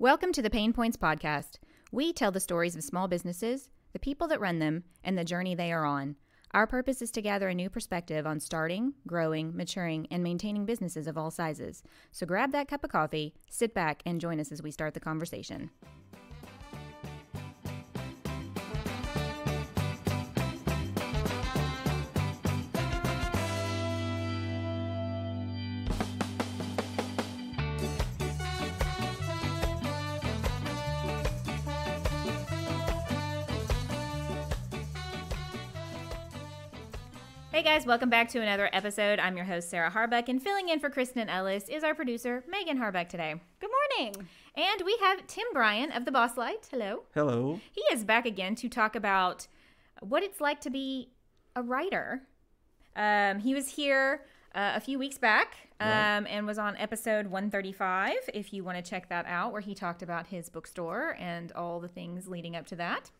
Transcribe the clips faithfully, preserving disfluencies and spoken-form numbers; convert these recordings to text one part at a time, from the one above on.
Welcome to the PaynePoints Podcast. We tell the stories of small businesses, the people that run them, and the journey they are on. Our purpose is to gather a new perspective on starting, growing, maturing, and maintaining businesses of all sizes. So grab that cup of coffee, sit back, and join us as we start the conversation. Hey guys, welcome back to another episode. I'm your host, Sarah Harbuck, and filling in for Kristen Ellis is our producer, Megan Harbuck, today. Good morning. And we have Tim Bryant of The Boss Light. Hello. Hello. He is back again to talk about what it's like to be a writer. Um, he was here uh, a few weeks back um, right. and was on episode one thirty-five, if you want to check that out, where he talked about his bookstore and all the things leading up to that.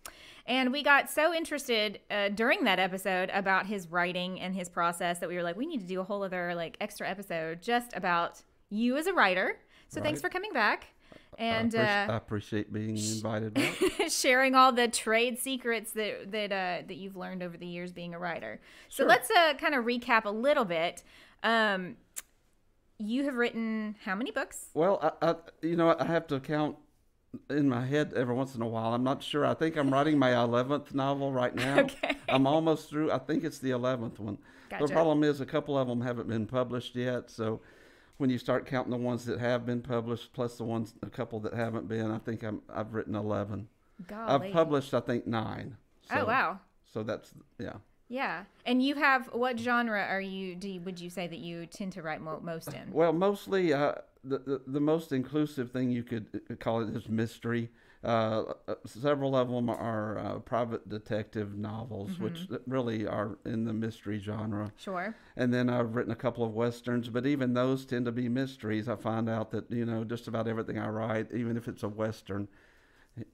And we got so interested uh, during that episode about his writing and his process that we were like, we need to do a whole other like extra episode just about you as a writer. So right. thanks for coming back. And I, appre uh, I appreciate being invited back. Sharing all the trade secrets that that uh, that you've learned over the years being a writer. Sure. So let's uh, kind of recap a little bit. Um, you have written how many books? Well, I, I, you know, I have to count in my head every once in a while. I'm not sure. I think I'm writing my eleventh novel right now. Okay. I'm almost through. I think it's the eleventh one. Gotcha. The problem is a couple of them haven't been published yet. So when you start counting the ones that have been published, plus the ones, a couple that haven't been, I think I'm, I've written eleven. Golly. I've published, I think, nine. So, oh, wow. So that's, yeah. Yeah. And you have, what genre are you, do you, would you say that you tend to write mo most in? Well, mostly, uh, The, the, the most inclusive thing you could call it is mystery. Uh, several of them are uh, private detective novels, mm-hmm. which really are in the mystery genre. Sure. And then I've written a couple of westerns, but even those tend to be mysteries. I find out that, you know, just about everything I write, even if it's a western,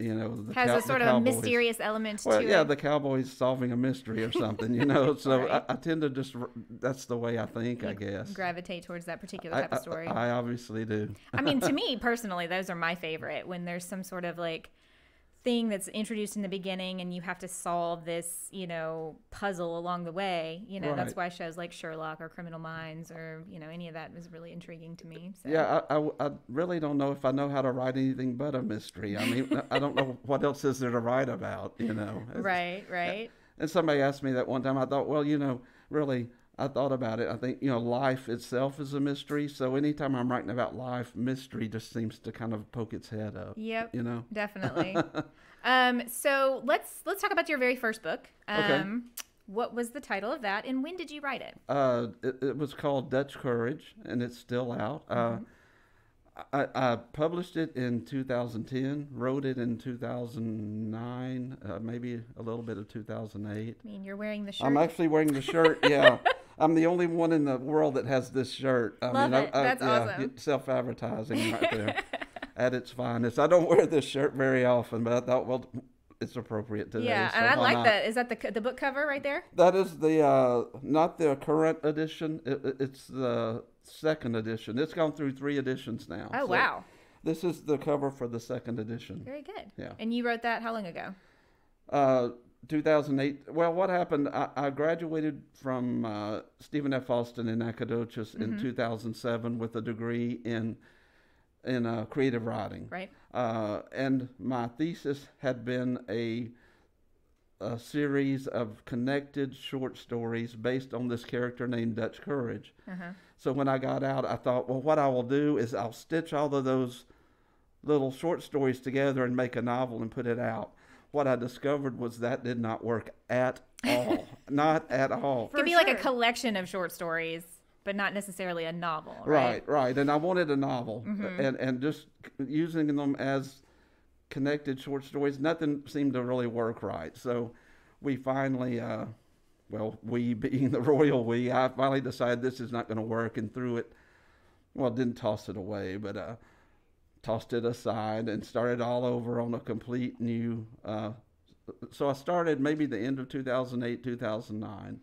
you know, the has cow, a sort of cowboys. mysterious element well, to yeah, it. Yeah, the cowboy's solving a mystery or something, you know. So right. I, I tend to just, that's the way I think, you I guess. gravitate towards that particular type I, of story. I, I obviously do. I mean, to me personally, those are my favorite, when there's some sort of like thing that's introduced in the beginning and you have to solve this, you know, puzzle along the way. You know, right. that's why shows like Sherlock or Criminal Minds or, you know, any of that is really intriguing to me. So. Yeah, I, I, I really don't know if I know how to write anything but a mystery. I mean, I don't know what else is there to write about, you know. It's, right, right. And somebody asked me that one time. I thought, well, you know, really, I thought about it. I think, you know, life itself is a mystery. So anytime I'm writing about life, mystery just seems to kind of poke its head up. Yep. You know, definitely. um, so let's let's talk about your very first book. Um, okay. What was the title of that, and when did you write it? Uh, it, it was called Dutch Courage, and it's still out. Mm-hmm. uh, I, I published it in two thousand ten, wrote it in two thousand nine, uh, maybe a little bit of two thousand eight. I mean, you're wearing the shirt. I'm actually wearing the shirt. Yeah. I'm the only one in the world that has this shirt. I Love mean, it. I, I, That's yeah, awesome. Self-advertising right there at its finest. I don't wear this shirt very often, but I thought, well, it's appropriate today. Yeah, so and I like not? that. Is that the the book cover right there? That is the uh, not the current edition. It, it's the second edition. It's gone through three editions now. Oh so wow! This is the cover for the second edition. Very good. Yeah. And you wrote that how long ago? Uh. two thousand eight. Well, what happened, I, I graduated from uh, Stephen F. Austin in Nacogdoches mm-hmm. in two thousand seven with a degree in in uh, creative writing. Right. Uh, and my thesis had been a, a series of connected short stories based on this character named Dutch Courage. Uh-huh. So when I got out, I thought, well, what I will do is I'll stitch all of those little short stories together and make a novel and put it out. What I discovered was that did not work at all. Not at all. It could be sure. like a collection of short stories, but not necessarily a novel. Right, right. right. And I wanted a novel. Mm-hmm. and, and just using them as connected short stories, nothing seemed to really work right. So we finally, uh, well, we being the royal we, I finally decided this is not going to work and threw it, well, didn't toss it away, but... Uh, tossed it aside and started all over on a complete new, uh, so I started maybe the end of two thousand eight, two thousand nine,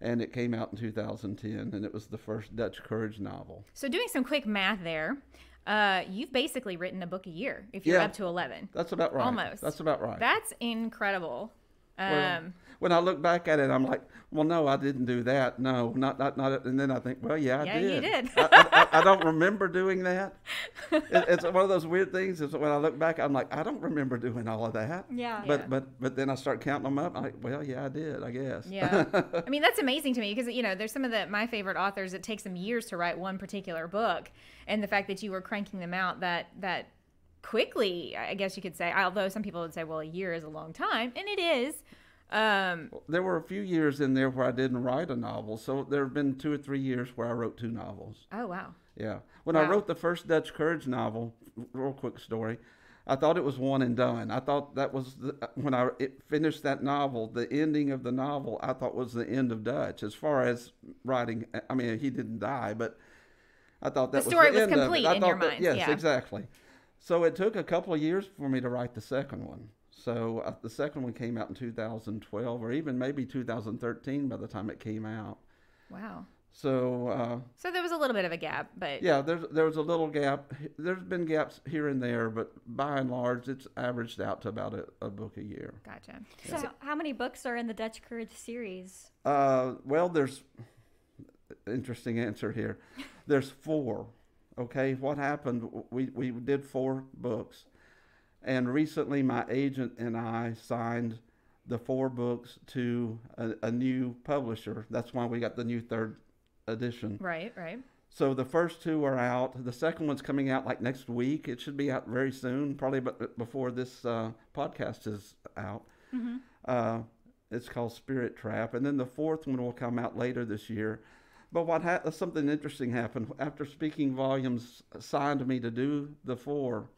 and it came out in two thousand ten, and it was the first Dutch Courage novel. So doing some quick math there, Uh, you've basically written a book a year if you're yeah, up to eleven. That's about right. Almost. That's about right. That's incredible. Um, well, when I look back at it, I'm like, well, no, I didn't do that. No, not, not, not. And then I think, well, yeah, I yeah, did. Yeah, you did. I, I, I don't remember doing that. It, it's one of those weird things. Is when I look back, I'm like, I don't remember doing all of that. Yeah. But yeah. but but then I start counting them up. I'm like, well, yeah, I did, I guess. Yeah. I mean, that's amazing to me because, you know, there's some of the my favorite authors. It takes them years to write one particular book, and the fact that you were cranking them out that that. quickly, I guess you could say, although some people would say, well, a year is a long time, and it is. Um, there were a few years in there where I didn't write a novel, so there have been two or three years where I wrote two novels. Oh, wow. Yeah. When wow. I wrote the first Dutch Courage novel, real quick story, I thought it was one and done. I thought that was, the, when I it finished that novel, the ending of the novel, I thought was the end of Dutch, as far as writing. I mean, he didn't die, but I thought that the was the was end of it. The story was complete in your that, mind. Yes, yeah. exactly. So it took a couple of years for me to write the second one. So uh, the second one came out in two thousand twelve, or even maybe two thousand thirteen by the time it came out. Wow. So uh, so there was a little bit of a gap, but... Yeah, there's, there was a little gap. There's been gaps here and there, but by and large, it's averaged out to about a, a book a year. Gotcha. Yeah. So how many books are in the Dutch Courage series? Uh, well, there's... Interesting answer here. There's four. Okay, what happened, we, we did four books, and recently my agent and I signed the four books to a, a new publisher. That's why we got the new third edition. Right, right. So the first two are out. The second one's coming out like next week. It should be out very soon, probably before this uh, podcast is out. Mm-hmm. Uh, it's called Spirit Trap. And then the fourth one will come out later this year. But what ha- something interesting happened. After Speaking Volumes signed me to do the four,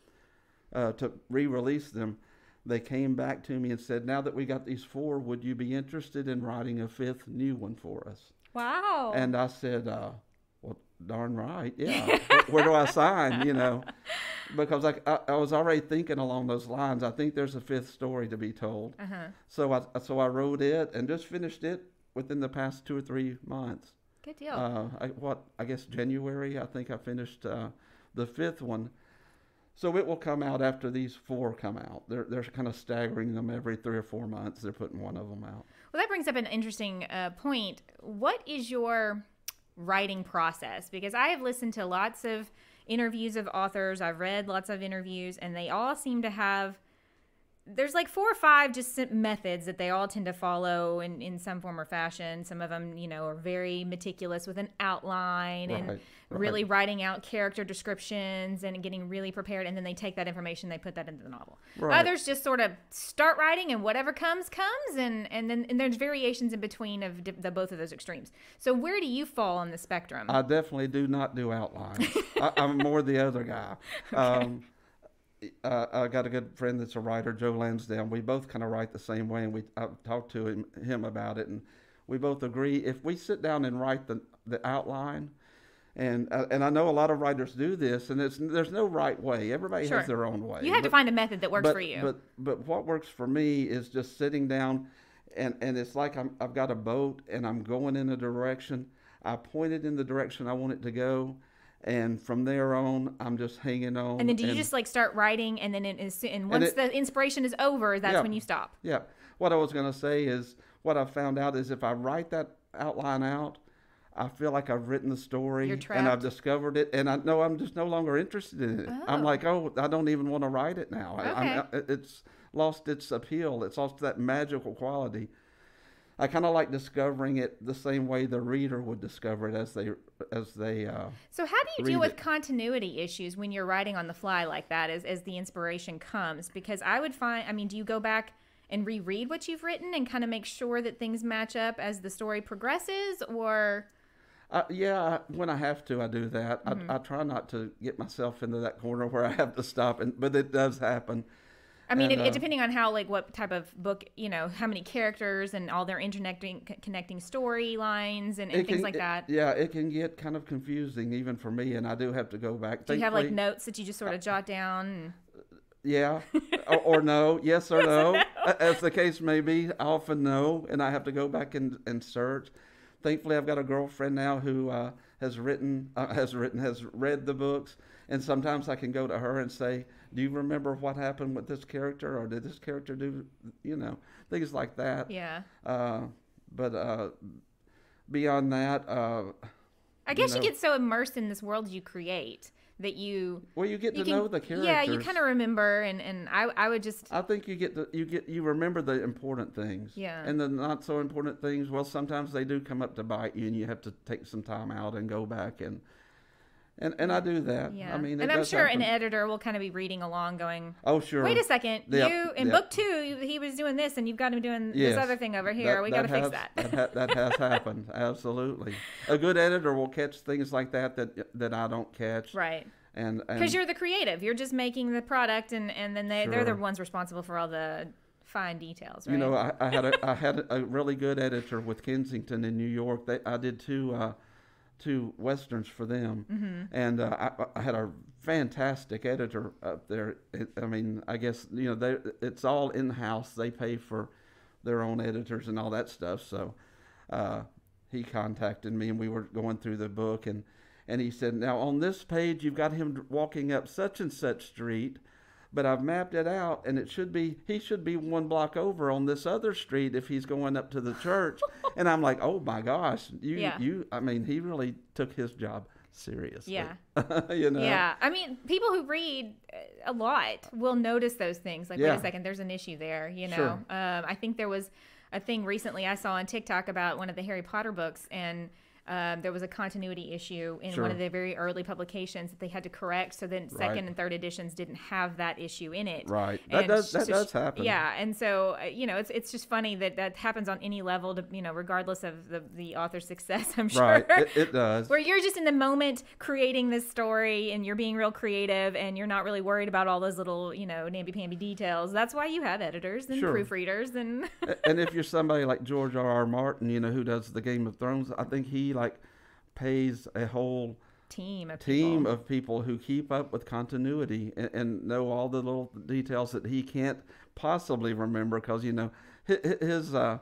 uh, to re-release them, they came back to me and said, now that we got these four, would you be interested in writing a fifth new one for us? Wow. And I said, uh, well, darn right, yeah. Where do I sign, you know? Because I, I, I was already thinking along those lines. I think there's a fifth story to be told. Uh-huh. So I, so I wrote it and just finished it within the past two or three months. Good deal. Uh, I, what, I guess January, I think I finished uh, the fifth one. So it will come out after these four come out. They're, they're kind of staggering them every three or four months. They're putting one of them out. Well, that brings up an interesting uh, point. What is your writing process? Because I have listened to lots of interviews of authors. I've read lots of interviews, and they all seem to have... There's like four or five just methods that they all tend to follow in, in some form or fashion. Some of them, you know, are very meticulous with an outline right, and right. really writing out character descriptions and getting really prepared. And then they take that information, they put that into the novel. Right. Others just sort of start writing and whatever comes, comes. And, and then and there's variations in between of the both of those extremes. So where do you fall on the spectrum? I definitely do not do outlines. I, I'm more the other guy. Okay. Um, Uh, I got a good friend that's a writer, Joe Lansdale. We both kind of write the same way, and we I've talked to him, him about it, and we both agree if we sit down and write the the outline, and uh, and I know a lot of writers do this, and it's there's no right way. Everybody sure. has their own way. You have but, to find a method that works but, for you. But but what works for me is just sitting down, and and it's like I'm I've got a boat and I'm going in a direction. I point it in the direction I want it to go. And from there on, I'm just hanging on. And then do you and, just like start writing and then it is, and once and it, the inspiration is over, that's yeah, when you stop. Yeah. What I was going to say is what I found out is if I write that outline out, I feel like I've written the story and I've discovered it. And I know I'm just no longer interested in it. Oh. I'm like, oh, I don't even want to write it now. Okay. I, I'm, it's lost its appeal. It's lost that magical quality. I kind of like discovering it the same way the reader would discover it as they as they. Uh, so how do you deal with it? Continuity issues when you're writing on the fly like that as, as the inspiration comes? Because I would find, I mean, do you go back and reread what you've written and kind of make sure that things match up as the story progresses or? Uh, yeah, when I have to, I do that. Mm-hmm. I, I try not to get myself into that corner where I have to stop, and but it does happen. I mean, and, uh, it, it, depending on how, like, what type of book, you know, how many characters and all their interconnecting connecting storylines and, and things can, like that. It, yeah, it can get kind of confusing even for me, and I do have to go back. Do Thankfully, you have, like, notes that you just sort of I, jot down? And... Yeah, or, or no, yes or no, no, as the case may be. I often no, and I have to go back and, and search. Thankfully, I've got a girlfriend now who uh, has written, uh, has written, has read the books. And sometimes I can go to her and say, do you remember what happened with this character? Or did this character do, you know, things like that. Yeah. Uh, but uh, beyond that. Uh, I guess you, know, you get so immersed in this world you create that you. Well, you get you to can, know the characters. Yeah, you kind of remember. And, and I, I would just. I think you get to, you get you remember the important things. Yeah. And the not so important things, well, sometimes they do come up to bite you and you have to take some time out and go back and. And and I do that. Yeah. I mean, and I'm sure happen. An editor will kind of be reading along going, oh, sure. Wait a second. Yep. You In yep. book two, he was doing this, and you've got him doing yes. this other thing over here. That, we got to fix that. That, ha- that has happened. Absolutely. A good editor will catch things like that that, that I don't catch. Right. And because you're the creative. You're just making the product, and, and then they, sure. they're the ones responsible for all the fine details, right? You know, I, I had a, I had a really good editor with Kensington in New York. They, I did two... Uh, two westerns for them, mm-hmm. and uh, I, I had a fantastic editor up there. It, I mean, I guess, you know, they, it's all in-house. They pay for their own editors and all that stuff, so uh, he contacted me, and we were going through the book, and, and he said, now, on this page, you've got him walking up such and such street, but I've mapped it out, and it should be, he should be one block over on this other street if he's going up to the church. And I'm like, oh my gosh, you, yeah. you, I mean, he really took his job seriously. Yeah. You know? Yeah. I mean, people who read a lot will notice those things. Like, yeah. wait a second, there's an issue there, you know? Sure. Um, I think there was a thing recently I saw on TikTok about one of the Harry Potter books, and Um, there was a continuity issue in sure. one of the very early publications that they had to correct, so then second right. and third editions didn't have that issue in it. Right. That and does that so does happen. Yeah, and so uh, you know, it's it's just funny that that happens on any level, to, you know, regardless of the, the author's success. I'm sure. Right. It, it does. Where you're just in the moment creating this story, and you're being real creative, and you're not really worried about all those little, you know, namby-pamby details. That's why you have editors and sure. proofreaders and. And if you're somebody like George R R. Martin, you know, who does the Game of Thrones, I think he. Like pays a whole team of team people. of people who keep up with continuity and, and know all the little details that he can't possibly remember, because you know his, his uh,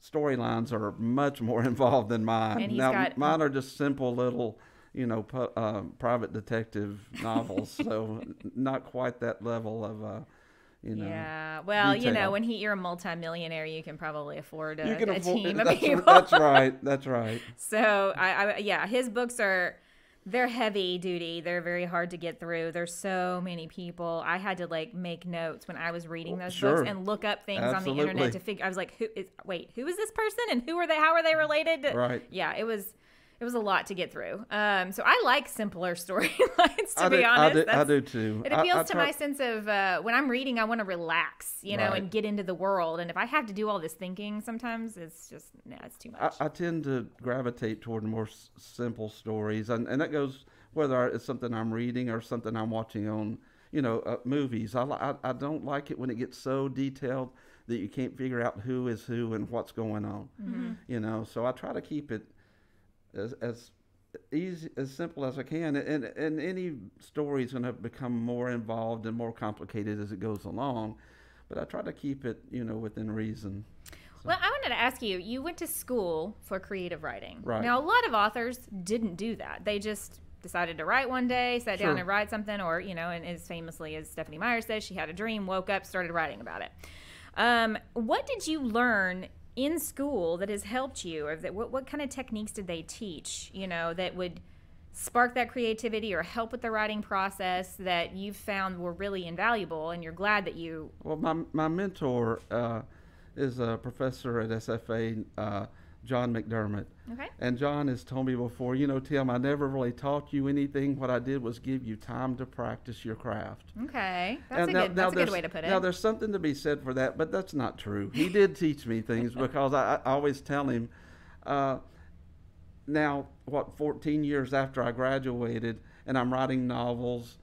storylines are much more involved than mine. And he's now got, mine are just simple little, you know, pu- uh, private detective novels, so not quite that level of. Uh, You know, yeah, well, detail. You know, when he, you're a multimillionaire, you can probably afford a, you can a afford, team of people. That's right, that's right. So, I, I, yeah, his books are, they're heavy duty. They're very hard to get through. There's so many people. I had to, like, make notes when I was reading those sure. books and look up things Absolutely. on the internet to figure, I was like, who is, wait, who is this person and who are they, how are they related? To, right. Yeah, it was... It was a lot to get through. Um, so I like simpler storylines, to I be do, honest. I do, I do too. It appeals I, I to try... my sense of uh, when I'm reading, I want to relax, you know, right. and get into the world. And if I have to do all this thinking sometimes, it's just, no, nah, it's too much. I, I tend to gravitate toward more s- simple stories. And, and that goes whether it's something I'm reading or something I'm watching on, you know, uh, movies. I, I, I don't like it when it gets so detailed that you can't figure out who is who and what's going on, mm-hmm. you know. So I try to keep it. As, as easy, as simple as I can, and and any story is going to become more involved and more complicated as it goes along, but I try to keep it, you know, within reason. So. Well, I wanted to ask you, you went to school for creative writing. Right. Now, a lot of authors didn't do that. They just decided to write one day, sat sure. down and write something, or, you know, and as famously as Stephanie Meyer says, she had a dream, woke up, started writing about it. Um, what did you learn in school that has helped you, or that what, what kind of techniques did they teach, you know, that would spark that creativity or help with the writing process that you've found were really invaluable and you're glad that you... Well, my my mentor uh, is a professor at S F A, uh, John McDermott. Okay. And John has told me before, you know, Tim, I never really taught you anything. What I did was give you time to practice your craft. Okay. That's, and a, now, good, that's a good way to put it. Now, there's something to be said for that, but that's not true. He did teach me things because I, I always tell him, uh, now, what, fourteen years after I graduated and I'm writing novels,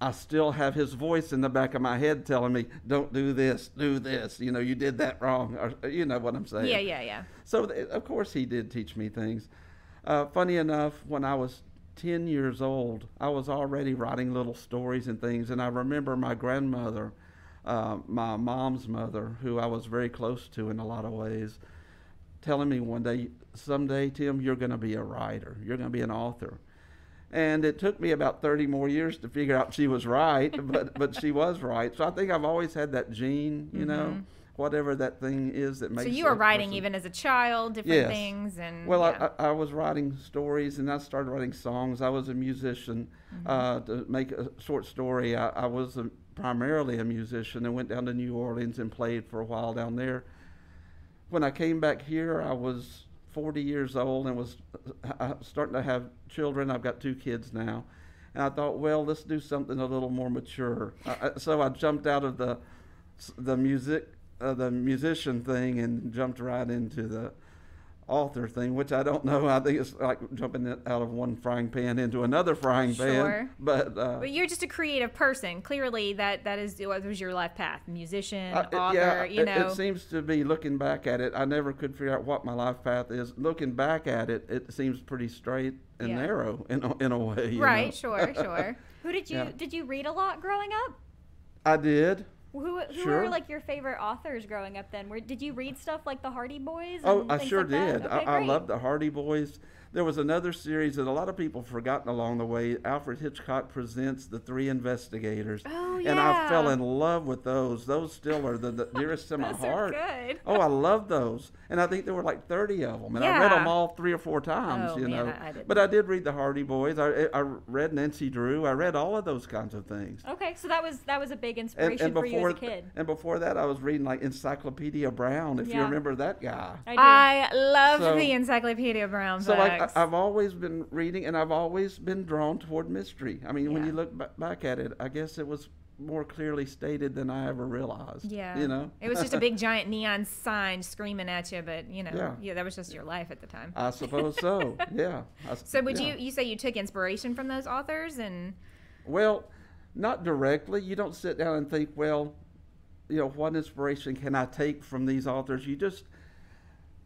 I still have his voice in the back of my head telling me, don't do this, do this. You know, you did that wrong. Or, you know what I'm saying? Yeah, yeah, yeah. So, th- of course, he did teach me things. Uh, funny enough, when I was ten years old, I was already writing little stories and things. And I remember my grandmother, uh, my mom's mother, who I was very close to in a lot of ways, telling me one day, someday, Tim, you're going to be a writer. You're going to be an author. And it took me about thirty more years to figure out she was right, but, but she was right. So I think I've always had that gene, you mm-hmm. know, whatever that thing is that makes. So you were writing person. Even as a child, different yes. things, and well, yeah. I, I was writing stories, and I started writing songs. I was a musician. Mm-hmm. Uh, to make a short story, I, I was a, primarily a musician, and went down to New Orleans and played for a while down there. When I came back here, I was forty years old and was uh, starting to have children. I've got two kids now, and I thought, well, let's do something a little more mature. I, so I jumped out of the the music. Uh, the musician thing and jumped right into the author thing, which I don't know. I think it's like jumping out of one frying pan into another frying pan. Sure. But uh, but you're just a creative person. Clearly, that that is what was your life path: musician, I, it, author. Yeah, you know, it, it seems to be. Looking back at it, I never could figure out what my life path is. Looking back at it, it seems pretty straight and yeah. narrow in a, in a way. You right. Know? Sure. Sure. Who did you yeah. did you read a lot growing up? I did. Who, who sure. were like your favorite authors growing up then? Where, did you read stuff like the Hardy Boys? And oh, I sure like did. Okay, I, I loved the Hardy Boys. There was another series that a lot of people have forgotten along the way. Alfred Hitchcock Presents The Three Investigators. Oh, yeah. And I fell in love with those. Those still are the, the dearest to my those heart. Are good. Oh, I love those. And I think there were like thirty of them. And yeah. I read them all three or four times, oh, you man, know. I, I didn't. But I did read the Hardy Boys. I, I read Nancy Drew. I read all of those kinds of things. Okay, so that was that was a big inspiration and, and for before, you as a kid. And before that, I was reading like Encyclopedia Brown, if yeah. you remember that guy. I do. I loved so, the Encyclopedia Brown books. So like, I, I've always been reading, and I've always been drawn toward mystery. I mean, yeah. when you look b- back at it, I guess it was more clearly stated than I ever realized. Yeah. You know? It was just a big, giant neon sign screaming at you, but, you know, yeah. yeah that was just your life at the time. I suppose so, yeah. I, so would yeah. you, you say you took inspiration from those authors? And well, not directly. You don't sit down and think, well, you know, what inspiration can I take from these authors? You just...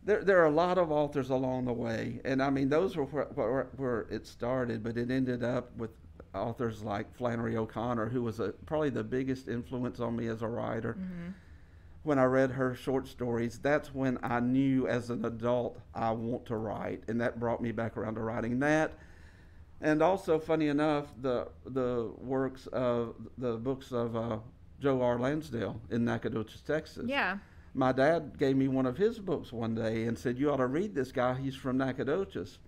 There, there are a lot of authors along the way, and I mean, those were where, where, where it started, but it ended up with authors like Flannery O'Connor, who was a, probably the biggest influence on me as a writer. Mm-hmm. When I read her short stories, that's when I knew as an adult I want to write, and that brought me back around to writing that. And also, funny enough, the the works of the books of uh, Joe R. Lansdale in Nacogdoches, Texas. Yeah. My dad gave me one of his books one day and said, you ought to read this guy. He's from Nacogdoches.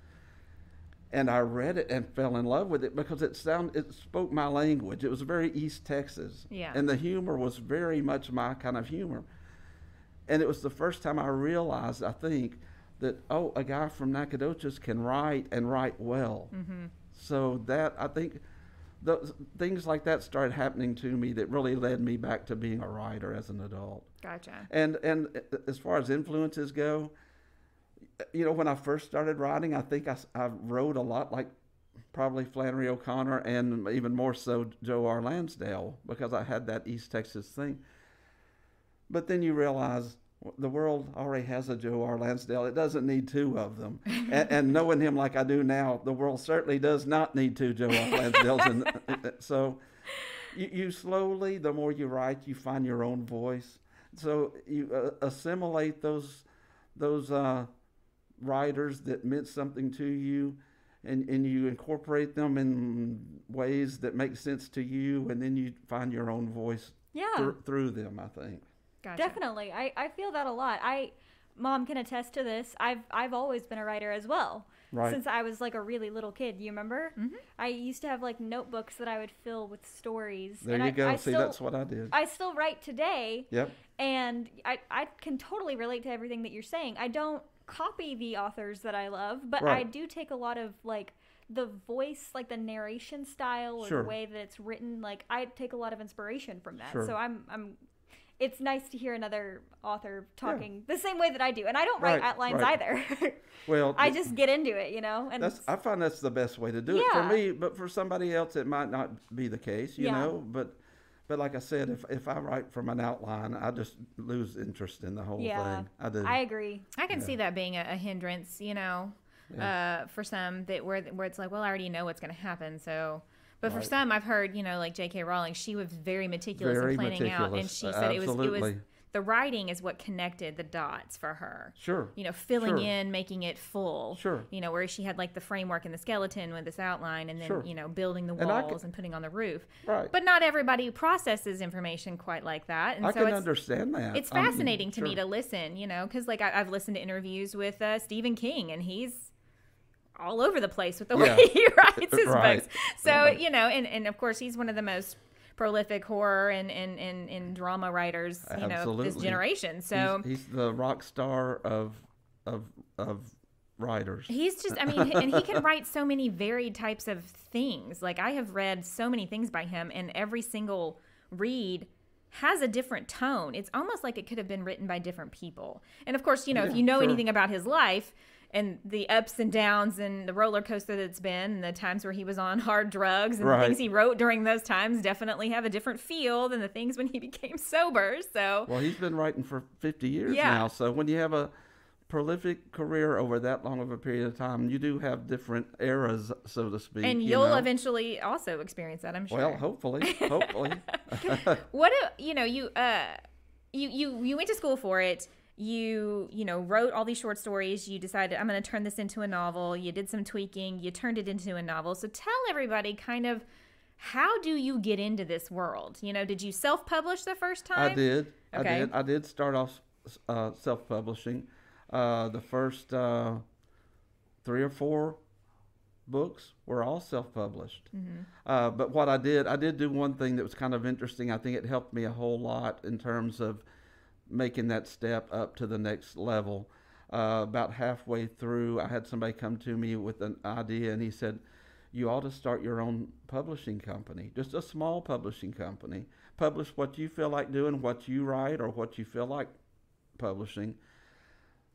And I read it and fell in love with it because it sound, it spoke my language. It was very East Texas. Yeah. And the humor was very much my kind of humor. And it was the first time I realized, I think, that, oh, a guy from Nacogdoches can write and write well. Mm-hmm. So that, I think... Those, things like that started happening to me that really led me back to being a writer as an adult. Gotcha. And and as far as influences go, you know, when I first started writing, I think I, I wrote a lot like probably Flannery O'Connor and even more so Joe R. Lansdale because I had that East Texas thing. But then you realize the world already has a Joe R. Lansdale. It doesn't need two of them. and, and knowing him like I do now, the world certainly does not need two Joe R. Lansdales. And so you, you slowly, the more you write, you find your own voice. So you uh, assimilate those those uh, writers that meant something to you, and, and you incorporate them in ways that make sense to you, and then you find your own voice yeah. th- through them, I think. Gotcha. Definitely. I, I feel that a lot. I, Mom can attest to this. I've I've always been a writer as well. Right. Since I was like a really little kid. You remember? Mm-hmm. I used to have like notebooks that I would fill with stories. There and you I, go. I See, still, that's what I did. I still write today. Yep. And I, I can totally relate to everything that you're saying. I don't copy the authors that I love, but right. I do take a lot of like the voice, like the narration style or sure. the way that it's written. Like I take a lot of inspiration from that. Sure. So I'm I'm... It's nice to hear another author talking yeah. the same way that I do. And I don't write right, outlines right. either. Well, I just get into it, you know. And that's, I find that's the best way to do yeah. it for me. But for somebody else, it might not be the case, you yeah. know. But but like I said, if if I write from an outline, I just lose interest in the whole yeah. thing. I do. I agree. I can yeah. see that being a, a hindrance, you know, yeah. uh, for some that where where it's like, well, I already know what's going to happen, so... But right. for some, I've heard, you know, like J K Rowling, she was very meticulous very in planning meticulous. out, and she said uh, it was it was the writing is what connected the dots for her. Sure. You know, filling sure. in, making it full. Sure. You know, where she had like the framework and the skeleton with this outline, and then, sure. you know, building the walls and, can, and putting on the roof. Right. But not everybody processes information quite like that. And I so can it's, understand that. It's fascinating um, to sure. me to listen, you know, because like I, I've listened to interviews with uh, Stephen King, and he's all over the place with the yeah. way he writes his right. books. So, right. you know, and, and of course, he's one of the most prolific horror and and, and, and drama writers, you Absolutely. know, this generation. So he's, he's the rock star of of of writers. He's just, I mean, and he can write so many varied types of things. Like I have read so many things by him, and every single read has a different tone. It's almost like it could have been written by different people. And of course, you know, yeah, if you know sure. anything about his life, and the ups and downs and the roller coaster that's been, and the times where he was on hard drugs and right. the things he wrote during those times definitely have a different feel than the things when he became sober. So well, he's been writing for fifty years yeah. now. So when you have a prolific career over that long of a period of time, you do have different eras, so to speak. And you'll you know? eventually also experience that, I'm sure. Well, hopefully, hopefully. What, a, you know, you, uh, you, you, you went to school for it. You, you know, wrote all these short stories. You decided, I'm going to turn this into a novel. You did some tweaking. You turned it into a novel. So tell everybody kind of, how do you get into this world? You know, did you self-publish the first time? I did. Okay. I did. I did start off uh, self-publishing. Uh, the first uh, three or four books were all self-published. Mm-hmm. uh, but what I did, I did do one thing that was kind of interesting. I think it helped me a whole lot in terms of making that step up to the next level. Uh, about halfway through, I had somebody come to me with an idea, and he said, you ought to start your own publishing company, just a small publishing company. Publish what you feel like doing, what you write, or what you feel like publishing,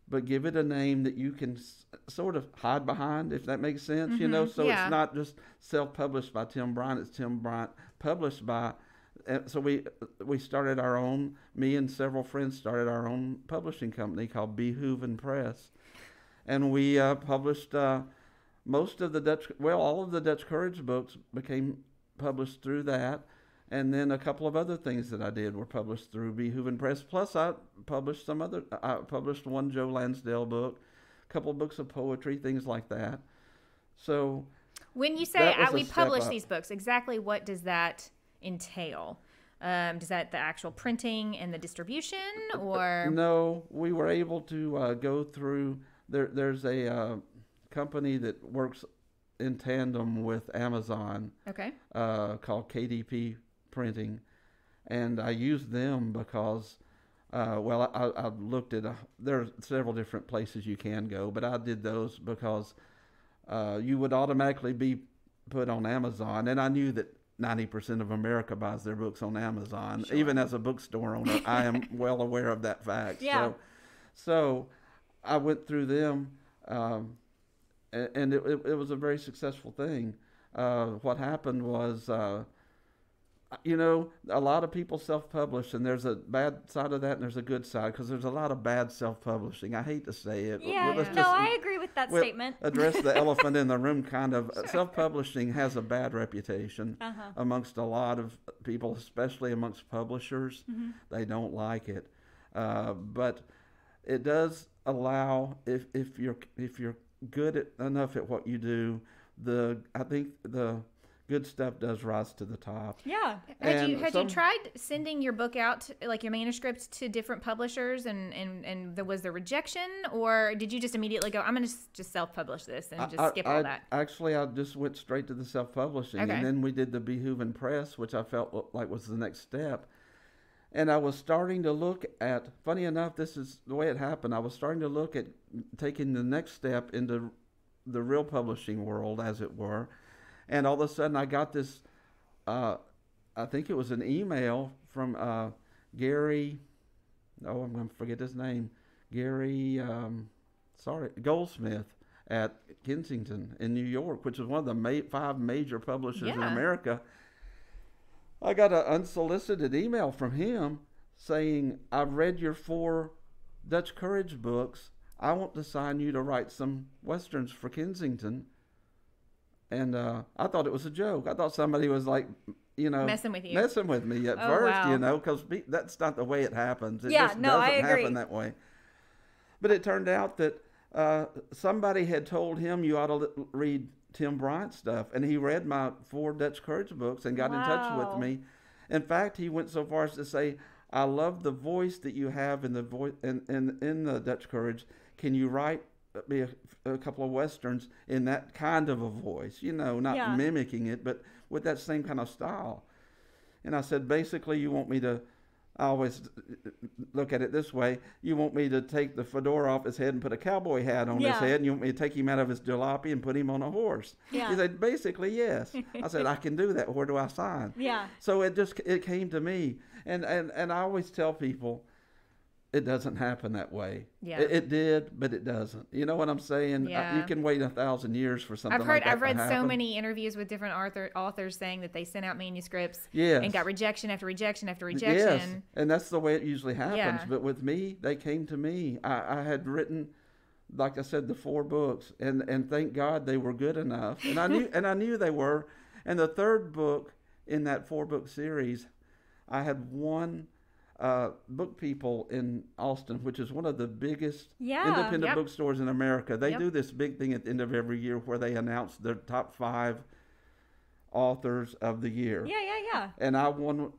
but give it a name that you can s sort of hide behind, if that makes sense, mm-hmm. you know? So yeah. it's not just self-published by Tim Bryant, it's Tim Bryant published by. And so we we started our own, me and several friends started our own publishing company called Behooven Press. And we uh, published uh, most of the Dutch, well, all of the Dutch Courage books became published through that. And then a couple of other things that I did were published through Behooven Press. Plus I published some other, I published one Joe Lansdale book, a couple of books of poetry, things like that. So when you say I, we publish these books, exactly what does that entail? Um, is that the actual printing and the distribution, or? No, we were able to uh, go through, there, there's a uh, company that works in tandem with Amazon okay. uh, called K D P Printing, and I used them because, uh, well, I, I looked at, a, there are several different places you can go, but I did those because uh, you would automatically be put on Amazon, and I knew that ninety percent of America buys their books on Amazon. Sure. Even as a bookstore owner, I am well aware of that fact. Yeah. So, so I went through them, um, and, and it, it, it was a very successful thing. Uh, what happened was, uh, you know, a lot of people self-publish, and there's a bad side of that, and there's a good side, because there's a lot of bad self-publishing. I hate to say it. Yeah, well, yeah. Just, no, I agree with that we'll statement. Address the elephant in the room, kind of. Sure. Self-publishing has a bad reputation uh-huh. amongst a lot of people, especially amongst publishers. Mm-hmm. They don't like it, uh, but it does allow, if if you're if you're good at, enough at what you do, the I think the good stuff does rise to the top. Yeah. Had you, had some, you tried sending your book out, to, like your manuscripts, to different publishers, and, and, and there was there rejection, or did you just immediately go, I'm going to just self-publish this and just I, skip I, all that? Actually, I just went straight to the self-publishing, okay. and then we did the Behooven Press, which I felt like was the next step. And I was starting to look at, funny enough, this is the way it happened, I was starting to look at taking the next step into the real publishing world, as it were. And all of a sudden, I got this, uh, I think it was an email from uh, Gary, oh, I'm going to forget his name, Gary, um, sorry, Goldsmith at Kensington in New York, which is one of the ma five major publishers yeah. in America. I got an unsolicited email from him saying, I've read your four Dutch Courage books. I want to sign you to write some Westerns for Kensington. And uh, I thought it was a joke. I thought somebody was like you know, messing with you, messing with me at oh, first, wow. you know, because that's not the way it happens. It yeah, just no, doesn't I agree. happen that way. But it turned out that uh, somebody had told him, you ought to read Tim Bryant stuff, and he read my four Dutch Courage books and got wow. in touch with me. In fact, he went so far as to say, I love the voice that you have in the voice in, in, in the Dutch Courage. Can you write me a, a couple of Westerns in that kind of a voice, you know, not yeah. mimicking it, but with that same kind of style? And I said, basically, you want me to, I always look at it this way, you want me to take the fedora off his head and put a cowboy hat on yeah. his head, and you want me to take him out of his jalopy and put him on a horse. Yeah. He said, basically, yes. I said, I can do that. Where do I sign? Yeah. So it just, it came to me. And, and, and I always tell people, it doesn't happen that way. Yeah. It, it did, but it doesn't. You know what I'm saying? Yeah. I, you can wait a thousand years for something I've heard, like that I've read to happen. So many interviews with different author, authors saying that they sent out manuscripts yes. and got rejection after rejection after rejection. Yes. And that's the way it usually happens. Yeah. But with me, they came to me. I, I had written, like I said, the four books. And, and thank God they were good enough. And I knew and I knew they were. And the third book in that four-book series, I had one... Uh, Book People in Austin, which is one of the biggest yeah, independent yep. bookstores in America. They yep. do this big thing at the end of every year where they announce their top five authors of the year. Yeah, yeah, yeah. And I won.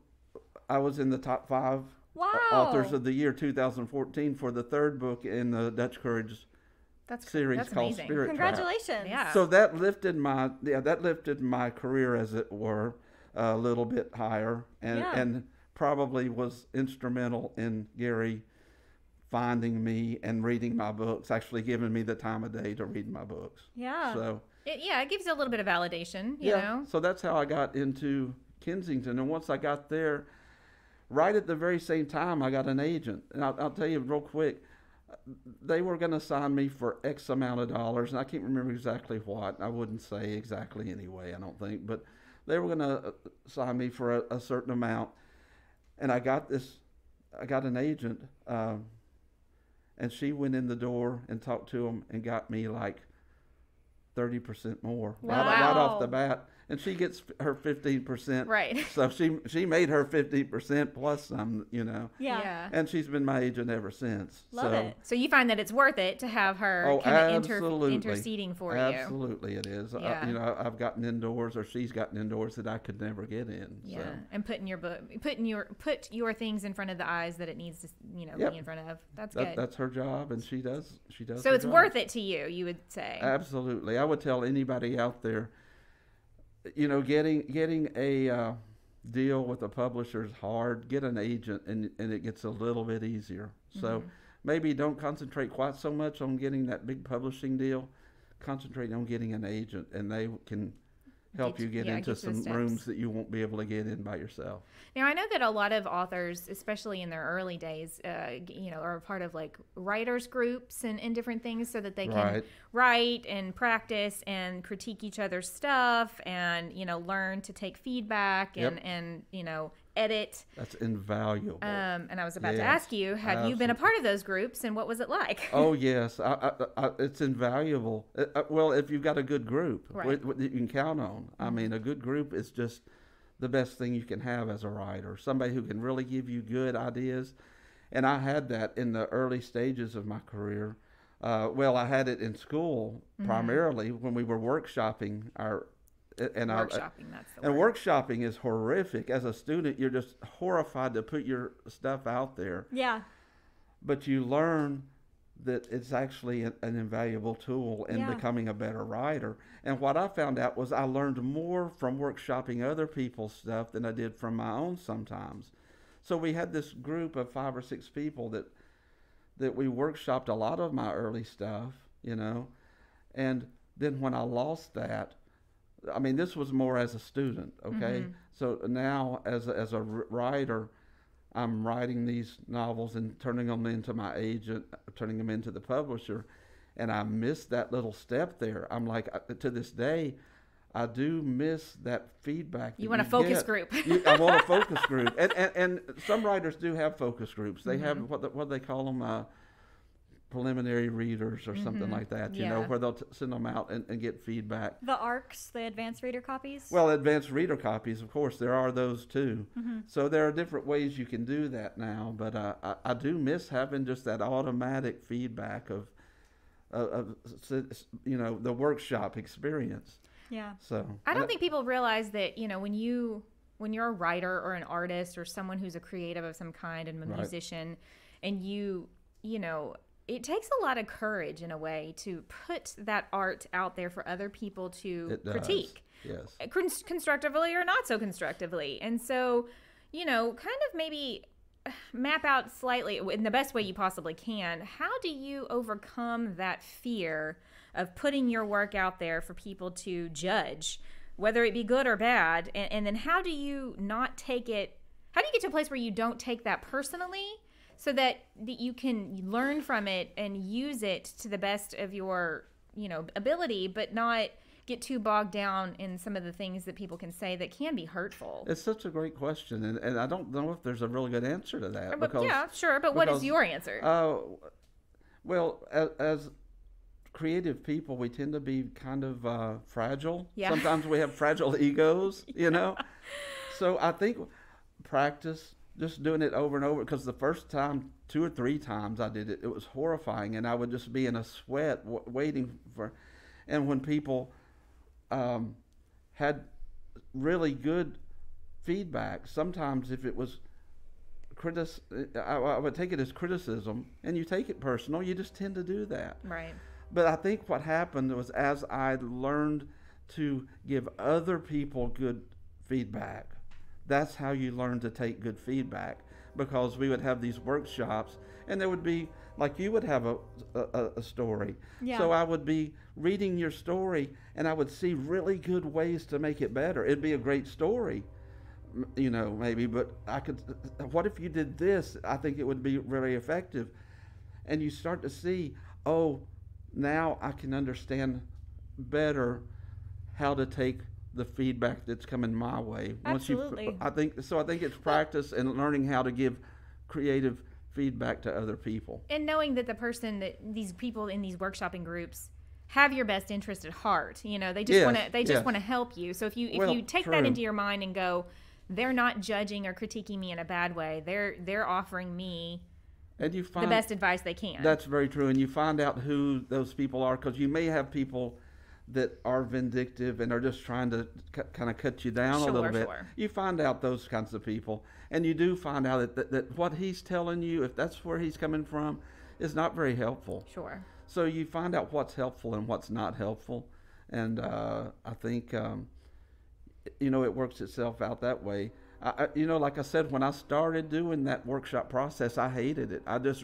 I was in the top five wow. authors of the year two thousand fourteen for the third book in the Dutch Courage that's, series that's called amazing. Spirit Trap. Congratulations! Yeah. So that lifted my yeah that lifted my career, as it were, a little bit higher and yeah. and. probably was instrumental in Gary finding me and reading my books, actually giving me the time of day to read my books. Yeah. So it, yeah, it gives you a little bit of validation, you yeah. know. So that's how I got into Kensington. And once I got there, right at the very same time, I got an agent. And I'll, I'll tell you real quick, they were going to sign me for X amount of dollars. And I can't remember exactly what. I wouldn't say exactly anyway, I don't think. But they were going to sign me for a, a certain amount. And I got this, I got an agent, um, and she went in the door and talked to him and got me like thirty percent more wow. right, right off the bat. And she gets her fifteen percent. Right. So she she made her fifteen percent plus some, you know. Yeah. yeah. And she's been my agent ever since. Love so, it. So you find that it's worth it to have her oh, kind of inter interceding for absolutely you. Absolutely it is. Yeah. I, you know, I've gotten indoors, or she's gotten indoors that I could never get in. Yeah. So. And putting your book, putting your put your things in front of the eyes that it needs to, you know, yep. be in front of. That's that, good. That's her job, and she does she does. So it's job. worth it to you, you would say. Absolutely. I would tell anybody out there, you know, getting getting a uh, deal with a publisher is hard. Get an agent, and and it gets a little bit easier. Mm-hmm. So maybe don't concentrate quite so much on getting that big publishing deal. Concentrate on getting an agent, and they can help get, you get yeah, into get some rooms that you won't be able to get in by yourself. Now, I know that a lot of authors, especially in their early days, uh, you know, are part of like writers groups and, and different things so that they can right. write and practice and critique each other's stuff and, you know, learn to take feedback and, yep. and you know, edit. That's invaluable. Um, and I was about yes, to ask you, had absolutely. you been a part of those groups, and what was it like? Oh, yes. I, I, I, it's invaluable. It, uh, well, if you've got a good group right. that you can count on. I mean, a good group is just the best thing you can have as a writer, somebody who can really give you good ideas. And I had that in the early stages of my career. Uh, well, I had it in school mm-hmm. primarily when we were workshopping our And workshopping, I, that's the and word. workshopping is horrific. As a student, you're just horrified to put your stuff out there. Yeah. But you learn that it's actually an, an invaluable tool in yeah. becoming a better writer. And what I found out was I learned more from workshopping other people's stuff than I did from my own sometimes. So we had this group of five or six people that that we workshopped a lot of my early stuff, you know. And then when I lost that, I mean, this was more as a student, okay? Mm-hmm. So now as a, as a writer, I'm writing these novels and turning them into my agent, turning them into the publisher, and I miss that little step there. I'm like, to this day, I do miss that feedback. You that want you a focus get. group. you, I want a focus group. And, and, and some writers do have focus groups. They mm-hmm. have, what, the, what do they call them? Uh, preliminary readers or mm-hmm. something like that, you yeah. know, where they'll t- send them out and, and get feedback. The A R Cs, the advanced reader copies? Well, advanced reader copies, of course, there are those too. Mm-hmm. So there are different ways you can do that now, but uh, I, I do miss having just that automatic feedback of, of, of you know, the workshop experience. Yeah. So I don't I, think people realize that, you know, when you, when you're a writer or an artist or someone who's a creative of some kind and a right. musician, and you, you know, it takes a lot of courage, in a way, to put that art out there for other people to critique, yes, constructively or not so constructively. And so, you know, kind of maybe map out slightly, in the best way you possibly can, how do you overcome that fear of putting your work out there for people to judge, whether it be good or bad? And, and then how do you not take it, how do you get to a place where you don't take that personally, so that you can learn from it and use it to the best of your, you know, ability, but not get too bogged down in some of the things that people can say that can be hurtful? It's such a great question, and, and I don't know if there's a really good answer to that. But, because, yeah, sure, but because, what is your answer? Uh, well, as, as creative people, we tend to be kind of uh, fragile. Yeah. Sometimes we have fragile egos, you yeah. know? So I think practice... just doing it over and over, because the first time, two or three times I did it, it was horrifying, and I would just be in a sweat w- waiting for, and when people um, had really good feedback, sometimes if it was critic, I, I would take it as criticism, and you take it personal, you just tend to do that. Right. But I think what happened was, as I learned to give other people good feedback, that's how you learn to take good feedback, because we would have these workshops and there would be, like you would have a, a, a story. Yeah. So I would be reading your story and I would see really good ways to make it better. It'd be a great story, you know, maybe, but I could, what if you did this? I think it would be really effective. And you start to see, oh, now I can understand better how to take the feedback that's coming my way. Once Absolutely. You, I think, so I think it's practice and learning how to give creative feedback to other people. And knowing that the person, that these people in these workshopping groups have your best interest at heart. You know, they just yes, want to, they just yes. want to help you. So if you, if well, you take true. that into your mind and go, they're not judging or critiquing me in a bad way. They're, they're offering me and you find, the best advice they can. That's very true. And you find out who those people are, because you may have people that are vindictive and are just trying to c- kind of cut you down sure, a little bit. Sure. You find out those kinds of people, and you do find out that, that, that what he's telling you, if that's where he's coming from, is not very helpful. Sure. So you find out what's helpful and what's not helpful, and uh, I think, um, you know, it works itself out that way. I, I, you know, like I said, when I started doing that workshop process, I hated it. I just...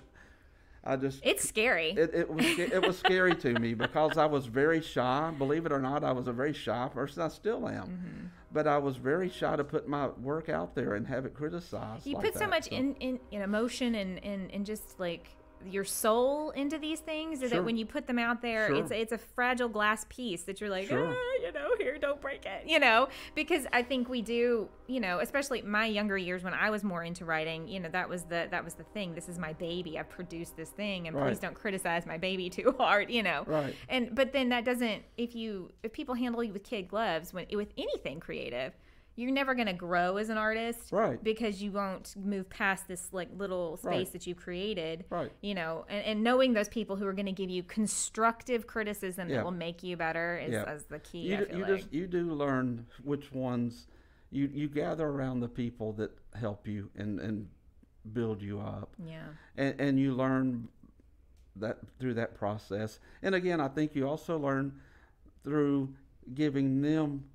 I just, it's scary. It, it was it was scary to me, because I was very shy. Believe it or not, I was a very shy person. I still am. Mm-hmm. But I was very shy to put my work out there and have it criticized. You like put that, so much so. in, in, in emotion and, and, and just like your soul into these things, is sure. that when you put them out there, sure. it's, it's a fragile glass piece that you're like, sure. ah, you know, here, don't break it. You know, because I think we do, you know, especially my younger years when I was more into writing, you know, that was the, that was the thing. This is my baby. I've produced this thing, and right. please don't criticize my baby too hard, you know? Right. And, but then that doesn't, if you, if people handle you with kid gloves, when with anything creative, you're never going to grow as an artist, right? Because you won't move past this like little space right. that you've created, right? You know, and, and knowing those people who are going to give you constructive criticism yeah. that will make you better is, yeah. is the key. You, I feel you like. Just you do learn which ones you you gather around the people that help you and, and build you up. Yeah, and and you learn that through that process. And again, I think you also learn through giving them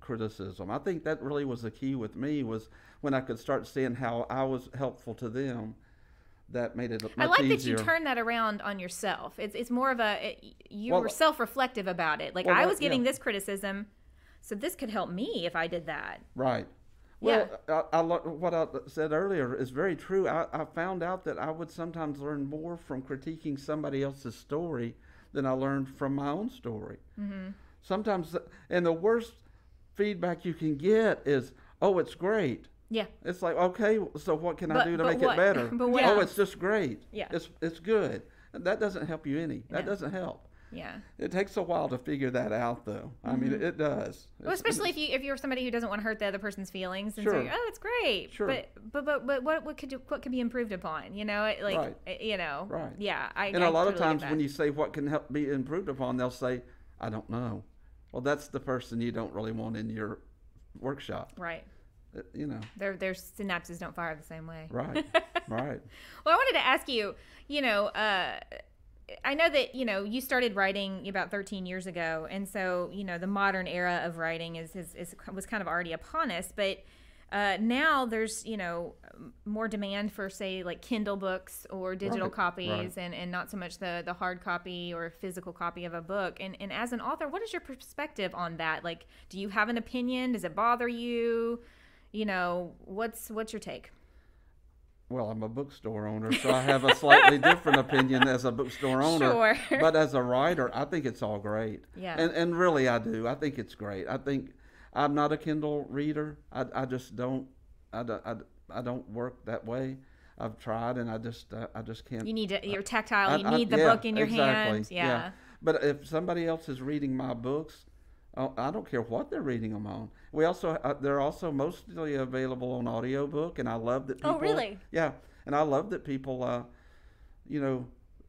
criticism. I think that really was the key with me, was when I could start seeing how I was helpful to them, that made it much easier. I like easier. that you turn that around on yourself. It's it's more of a, it, you well, were self-reflective about it. Like, well, I was giving yeah. this criticism, so this could help me if I did that. Right. Well, yeah. I, I, what I said earlier is very true. I, I found out that I would sometimes learn more from critiquing somebody else's story than I learned from my own story. Mm-hmm. Sometimes, and the worst feedback you can get is, oh, it's great. Yeah. It's like, okay, so what can but, I do to make what? it better? But oh, it's just great. Yeah. It's it's good. That doesn't help you any. That no. doesn't help. Yeah. It takes a while to figure that out, though. Mm-hmm. I mean, it, it does. Well, especially if you if you're somebody who doesn't want to hurt the other person's feelings, and sure. so oh, it's great. Sure. But but but, but what what could you, what could be improved upon? You know, like right. you know. Right. Yeah. I, and I a lot totally of times when you say what can help be improved upon, they'll say, "I don't know." Well, that's the person you don't really want in your workshop. Right. You know, their their synapses don't fire the same way. Right. Right. Well, I wanted to ask you. You know. Uh, I know that, you know, you started writing about thirteen years ago, and so, you know, the modern era of writing is, is, is was kind of already upon us, but uh, now there's, you know, more demand for, say, like Kindle books or digital right, copies right. And, and not so much the, the hard copy or physical copy of a book. And, and as an author, what is your perspective on that? Like, do you have an opinion? Does it bother you? You know, what's what's your take? Well, I'm a bookstore owner, so I have a slightly different opinion as a bookstore owner. Sure. But as a writer, I think it's all great. Yeah. And and really, I do. I think it's great. I think I'm not a Kindle reader. I, I just don't. I, I, I don't work that way. I've tried, and I just uh, I just can't. You need to, you're tactile. I, you I, need I, the yeah, book in your exactly. hands. Yeah. yeah. But if somebody else is reading my books, I don't care what they're reading them on. We also uh, they're also mostly available on audiobook, and I love that people. Oh, really? Yeah, and I love that people, uh, you know,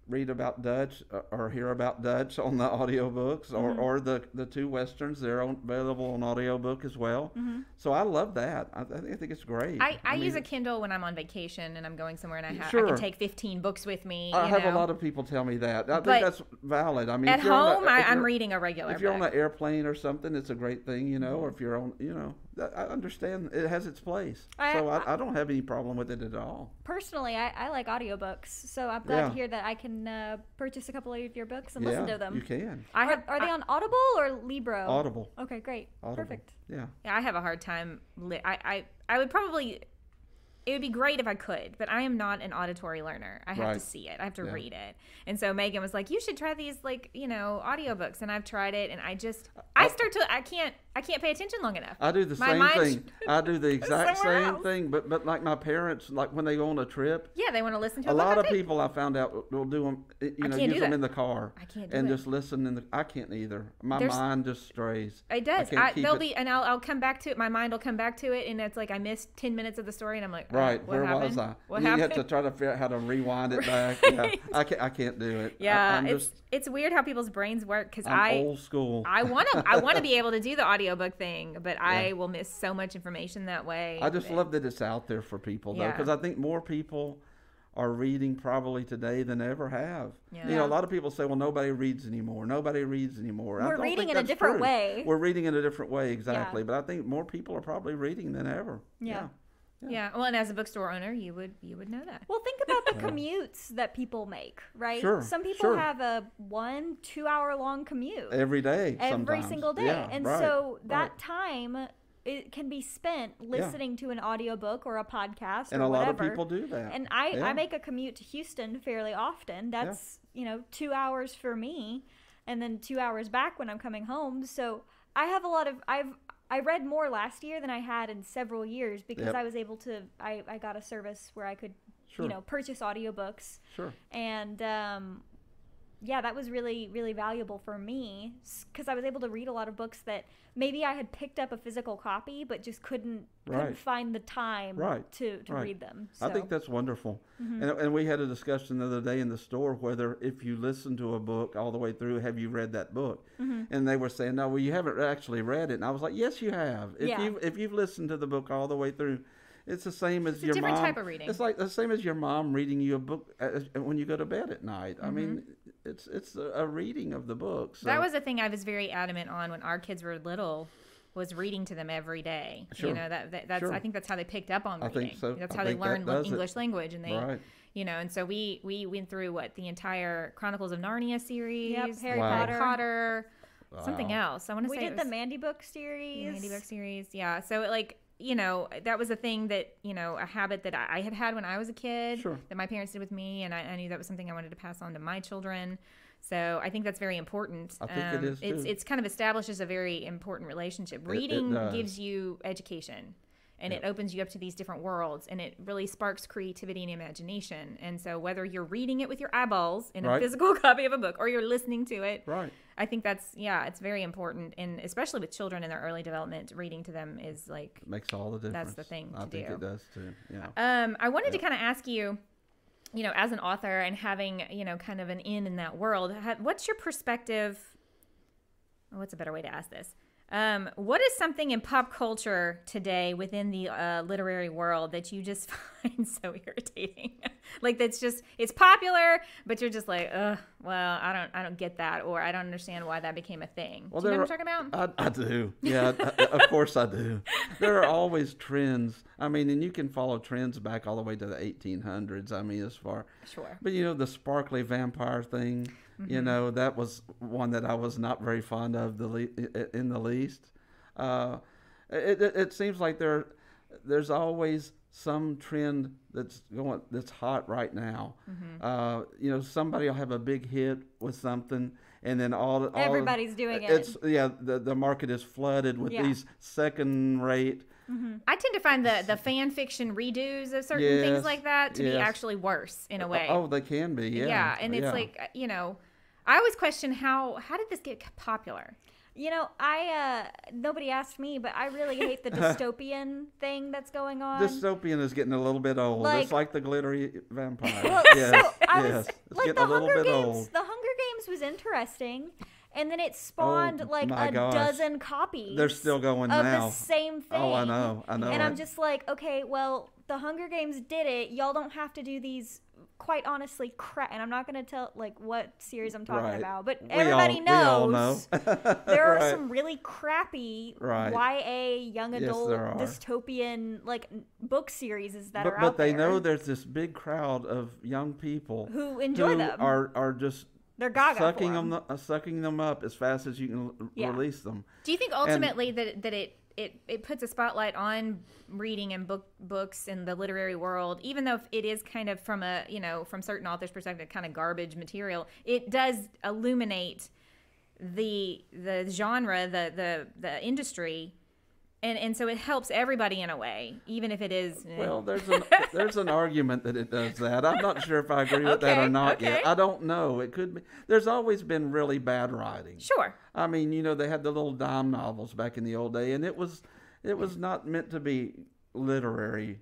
read about Dutch or, or hear about Dutch on the audiobooks, or mm-hmm. or the the two westerns. They're on, available on audiobook as well. Mm-hmm. So I love that. I, I think it's great. I, I, I mean, use a Kindle when I'm on vacation and I'm going somewhere, and I have sure. I can take fifteen books with me. I you have know? a lot of people tell me that. I but think that's valid. I mean, at home, a, I'm reading a regular. If you're book. on an airplane or something, it's a great thing, you know. Mm-hmm. Or if you're on, you know. I understand it has its place, I, so I, I don't have any problem with it at all. Personally, I, I like audiobooks, so I'm glad yeah. to hear that I can uh, purchase a couple of your books and yeah, listen to them. You can. I have, are, are I, they on Audible or Libro? Audible. Okay, great. Audible. Perfect. Yeah. Yeah, I have a hard time. Li- I, I, I would probably. It would be great if I could, but I am not an auditory learner. I have right. to see it. I have to yeah. read it. And so Megan was like, you should try these, like, you know, audiobooks. And I've tried it, and I just, I, I start to, I can't, I can't pay attention long enough. I do the my same thing. I do the exact same else. thing. But, but like my parents, like when they go on a trip. Yeah, they want to listen to a, a lot of people I found out will do them, you know, use them in the car. I can't do And it. just listen in the, I can't either. My There's, mind just strays. It does. I I, they'll it. be, and I'll, I'll come back to it. My mind will come back to it. And it's like, I missed ten minutes of the story, and I'm like, Right, what where happened? was I? What you happened? have to try to figure out how to rewind it back. Yeah, I can't. I can't do it. Yeah, I, it's just, it's weird how people's brains work, because I old school. I want to. I want to be able to do the audiobook thing, but yeah. I will miss so much information that way. I just and, love that it's out there for people, though, because yeah. I think more people are reading probably today than they ever have. Yeah. You know, a lot of people say, "Well, nobody reads anymore. Nobody reads anymore." We're I don't reading think in that's a different true. way. We're reading in a different way, exactly. Yeah. But I think more people are probably reading than ever. Yeah. yeah. Yeah. yeah. Well, and as a bookstore owner, you would you would know that. Well, think about the commutes that people make, right? Sure. Some people sure. have a one, two hour long commute every day, every sometimes. single day, yeah, and right, so that right. time it can be spent listening yeah. to an audiobook or a podcast, and or a whatever. lot of people do that. And I, yeah. I make a commute to Houston fairly often. That's yeah. you know two hours for me, and then two hours back when I'm coming home. So I have a lot of I've. I read more last year than I had in several years, because yep. I was able to, I, I got a service where I could, sure. you know, purchase audiobooks. Sure. And, um, yeah, that was really, really valuable for me, because I was able to read a lot of books that maybe I had picked up a physical copy, but just couldn't, right. couldn't find the time right. to, to right. read them. So. I think that's wonderful. Mm-hmm. And, and we had a discussion the other day in the store whether if you listen to a book all the way through, have you read that book? Mm-hmm. And they were saying, no, well, you haven't actually read it. And I was like, yes, you have. If yeah. you if you've listened to the book all the way through, it's the same as it's your mom. It's a different mom. type of reading. It's like the same as your mom reading you a book as, when you go to bed at night. Mm-hmm. I mean, it's it's a reading of the book. So. That was a thing I was very adamant on when our kids were little, was reading to them every day. Sure. You know, that, that that's sure. I think that's how they picked up on reading. I think so. That's how I they learned that English it. language, and they right. You know, and so we we went through what the entire Chronicles of Narnia series, yep. Harry wow. Potter. Potter wow. something else. I want to say we did it was, the Mandy book series. Mandy book series, yeah. So it, like. you know, that was a thing that, you know, a habit that I had had when I was a kid sure. that my parents did with me. And I, I knew that was something I wanted to pass on to my children. So I think that's very important. I think um, it is too. It's, it's kind of establishes a very important relationship. Reading it, it gives you education. and yep. it opens you up to these different worlds, and it really sparks creativity and imagination. And so whether you're reading it with your eyeballs in right. a physical copy of a book, or you're listening to it, right. I think that's, yeah, it's very important. And especially with children in their early development, reading to them is like... It makes all the difference. That's the thing to I do. I think it does too, yeah. Um, I wanted yep. to kind of ask you, you know, as an author and having, you know, kind of an in in that world, what's your perspective... Oh, what's a better way to ask this? Um, what is something in pop culture today within the uh, literary world that you just find so irritating? Like that's just, it's popular, but you're just like, ugh, well, I don't, I don't get that, or I don't understand why that became a thing. Well, do you know what I'm talking about? I, I do. Yeah, I, of course I do. There are always trends. I mean, and you can follow trends back all the way to the eighteen hundreds. I mean, as far. Sure. But you know, the sparkly vampire thing. Mm-hmm. You know, that was one that I was not very fond of the le in the least. Uh, it, it, it seems like there, there's always some trend that's going that's hot right now. Mm-hmm. uh, you know, somebody will have a big hit with something, and then all, all everybody's of, doing it. It's yeah, the the market is flooded with yeah. these second rate. Mm-hmm. I tend to find the, the fan fiction redos of certain yes, things like that to yes. be actually worse in a way. Oh, they can be, yeah. Yeah, and it's yeah. like, you know, I always question how, how did this get popular? You know, I uh, nobody asked me, but I really hate the dystopian thing that's going on. Dystopian is getting a little bit old. Like, it's like the glittery vampire. Well, yes, so I yes. was, it's like getting the a little Hunger bit Games, old. The Hunger Games was interesting. And then it spawned oh, like a gosh. dozen copies. They're still going of now. The same thing. Oh, I know, I know. And it. I'm just like, okay, well, The Hunger Games did it. Y'all don't have to do these. Quite honestly, crap. And I'm not going to tell like what series I'm talking right. about, but we everybody all, knows we all know. There are right. some really crappy right. Y A young adult yes, dystopian like book series that but, are out there. But they know there's this big crowd of young people who enjoy who them. Are are just. They're gaga sucking them, them uh, sucking them up as fast as you can yeah. release them. Do you think ultimately and, that that it, it it puts a spotlight on reading and book books in the literary world, even though it is kind of from a you know from certain authors' perspective kind of garbage material? It does illuminate the the genre, the the the industry. And, and so it helps everybody in a way, even if it is. Eh. Well, there's an, there's an argument that it does that. I'm not sure if I agree with okay, that or not okay. yet. I don't know. It could be. There's always been really bad writing. Sure. I mean, you know, they had the little dime novels back in the old day, and it was, it was not meant to be literary,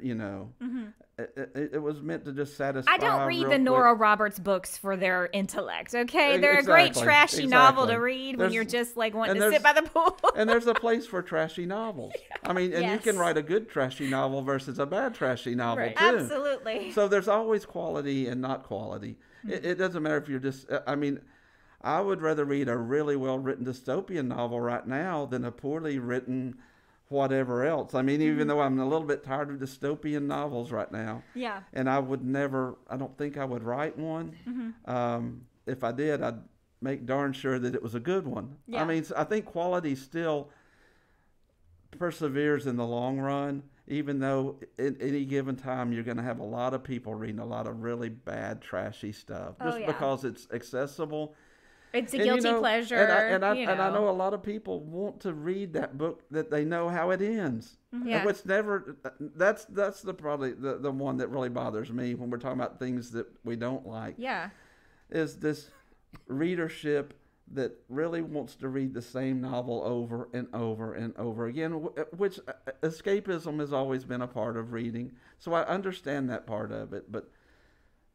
you know. Mm-hmm. It, it, it was meant to just satisfy. I don't read the Nora quick. Roberts books for their intellect, okay? They're exactly, a great trashy exactly. novel to read there's, when you're just like wanting to sit by the pool. And there's a place for trashy novels. I mean, and yes. you can write a good trashy novel versus a bad trashy novel, right. too. Absolutely. So there's always quality and not quality. Mm-hmm. it, it doesn't matter if you're just, I mean, I would rather read a really well-written dystopian novel right now than a poorly written whatever else. I mean, even mm-hmm. though I'm a little bit tired of dystopian novels right now. Yeah. And I would never, I don't think I would write one. Mm-hmm. Um, if I did, I'd make darn sure that it was a good one. Yeah. I mean, I think quality still perseveres in the long run, even though at any given time you're going to have a lot of people reading a lot of really bad, trashy stuff. Oh, just yeah. because it's accessible. It's a guilty and, you know, pleasure. And I, and, I, you know. and I know a lot of people want to read that book that they know how it ends. Yeah. Which never, that's that's the probably the, the one that really bothers me when we're talking about things that we don't like. Yeah. Is this readership that really wants to read the same novel over and over and over again, which escapism has always been a part of reading. So I understand that part of it, but...